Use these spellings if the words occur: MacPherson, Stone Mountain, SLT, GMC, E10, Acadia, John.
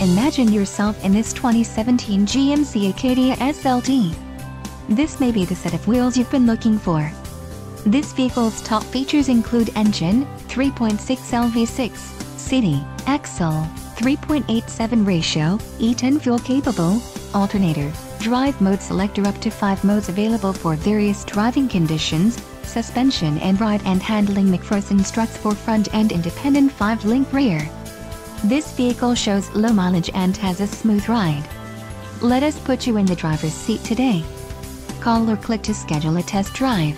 Imagine yourself in this 2017 GMC Acadia SLT. This may be the set of wheels you've been looking for. This vehicle's top features include engine, 3.6L V6, city, axle, 3.87 ratio, E10 fuel capable, alternator, drive mode selector, up to 5 modes available for various driving conditions, suspension and ride and handling MacPherson struts for front and independent 5-link rear. This vehicle shows low mileage and has a smooth ride. Let us put you in the driver's seat today. Call or click to schedule a test drive.